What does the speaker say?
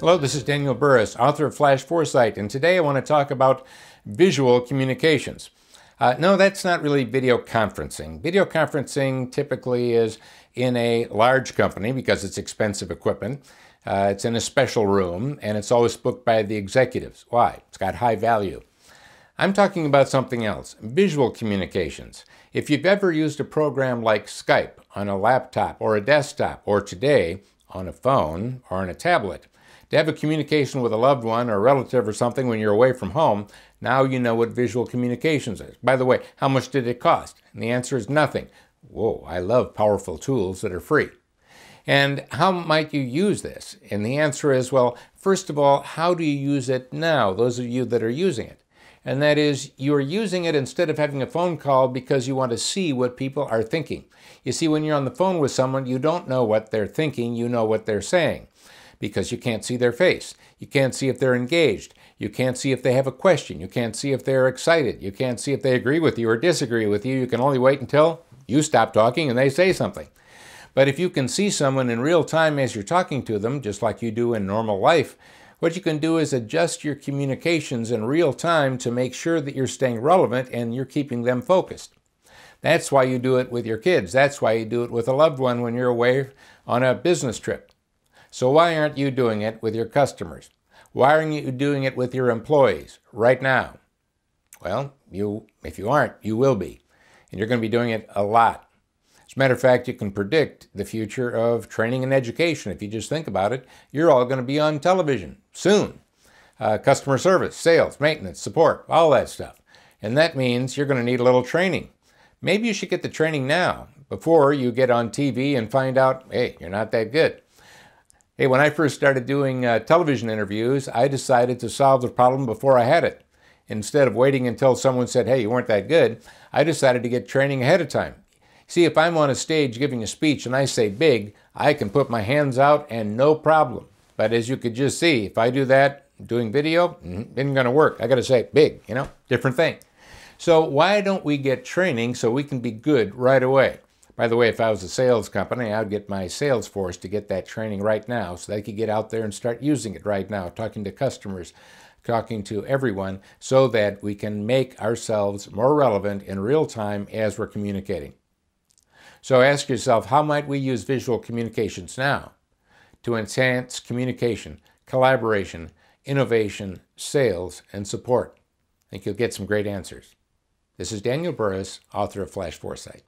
Hello, this is Daniel Burrus, author of Flash Foresight, and today I want to talk about visual communications. No, that's not really video conferencing. Video conferencing typically is in a large company because it's expensive equipment. It's in a special room, and it's always booked by the executives. Why? It's got high value. I'm talking about something else, visual communications. If you've ever used a program like Skype on a laptop or a desktop, or today on a phone or on a tablet, to have a communication with a loved one or a relative or something when you're away from home, now you know what visual communications is. By the way, how much did it cost? And the answer is nothing. Whoa, I love powerful tools that are free. And how might you use this? And the answer is, well, first of all, how do you use it now, those of you that are using it? And that is, you're using it instead of having a phone call because you want to see what people are thinking. You see, when you're on the phone with someone, you don't know what they're thinking, you know what they're saying, because you can't see their face. You can't see if they're engaged. You can't see if they have a question. You can't see if they're excited. You can't see if they agree with you or disagree with you. You can only wait until you stop talking and they say something. But if you can see someone in real time as you're talking to them, just like you do in normal life, what you can do is adjust your communications in real time to make sure that you're staying relevant and you're keeping them focused. That's why you do it with your kids. That's why you do it with a loved one when you're away on a business trip. So why aren't you doing it with your customers? Why aren't you doing it with your employees right now? Well, if you aren't, you will be. And you're going to be doing it a lot. As a matter of fact, you can predict the future of training and education. If you just think about it, you're all going to be on television soon. Customer service, sales, maintenance, support, all that stuff. And that means you're going to need a little training. Maybe you should get the training now before you get on TV and find out, hey, you're not that good. Hey, when I first started doing television interviews, I decided to solve the problem before I had it. Instead of waiting until someone said, hey, you weren't that good, I decided to get training ahead of time. See, if I'm on a stage giving a speech and I say big, I can put my hands out and no problem. But as you could just see, if I do that doing video, it isn't going to work. I got to say big, you know, different thing. So why don't we get training so we can be good right away? By the way, if I was a sales company, I would get my sales force to get that training right now so they could get out there and start using it right now, talking to customers, talking to everyone, so that we can make ourselves more relevant in real time as we're communicating. So ask yourself, how might we use visual communications now to enhance communication, collaboration, innovation, sales, and support? I think you'll get some great answers. This is Daniel Burrus, author of Flash Foresight.